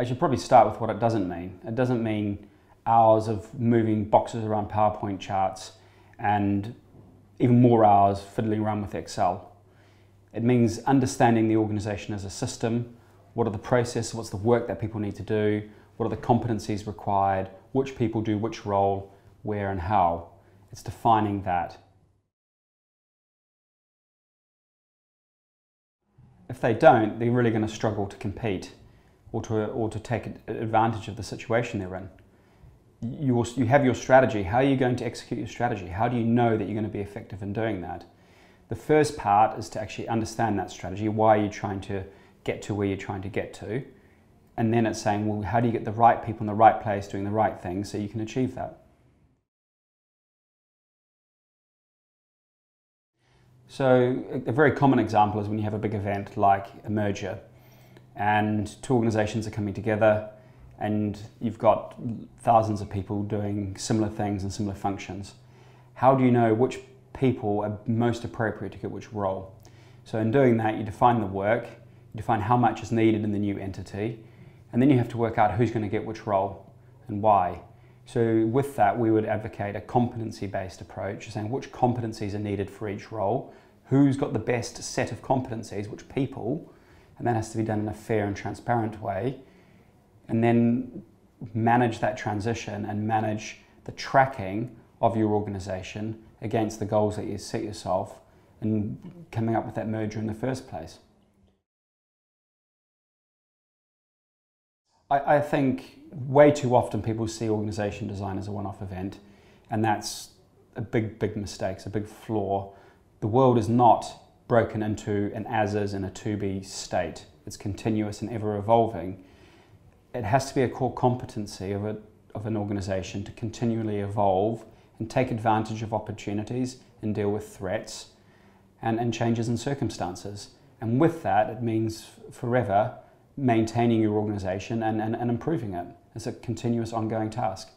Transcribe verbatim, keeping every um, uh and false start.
I should probably start with what it doesn't mean. It doesn't mean hours of moving boxes around PowerPoint charts and even more hours fiddling around with Excel. It means understanding the organization as a system. What are the processes, what's the work that people need to do, what are the competencies required, which people do which role, where and how. It's defining that. If they don't, they're really going to struggle to compete or to, or to take advantage of the situation they're in. You, you have your strategy. How are you going to execute your strategy? How do you know that you're going to be effective in doing that? The first part is to actually understand that strategy. Why are you trying to get to where you're trying to get to? And then it's saying, well, how do you get the right people in the right place doing the right thing so you can achieve that? So a very common example is when you have a big event like a merger and two organizations are coming together and you've got thousands of people doing similar things and similar functions. How do you know which people are most appropriate to get which role? So in doing that, you define the work, you define how much is needed in the new entity, and then you have to work out who's going to get which role and why. So with that, we would advocate a competency-based approach, saying which competencies are needed for each role, who's got the best set of competencies, which people, and that has to be done in a fair and transparent way, and then manage that transition and manage the tracking of your organization against the goals that you set yourself and coming up with that merger in the first place. I think way too often people see organisation design as a one-off event, and that's a big, big mistake, it's a big flaw. The world is not broken into an as-is and a to-be state. It's continuous and ever-evolving. It has to be a core competency of, a, of an organisation to continually evolve and take advantage of opportunities and deal with threats and, and changes in circumstances. And with that, it means forever maintaining your organization and, and, and improving it. It's a continuous ongoing task.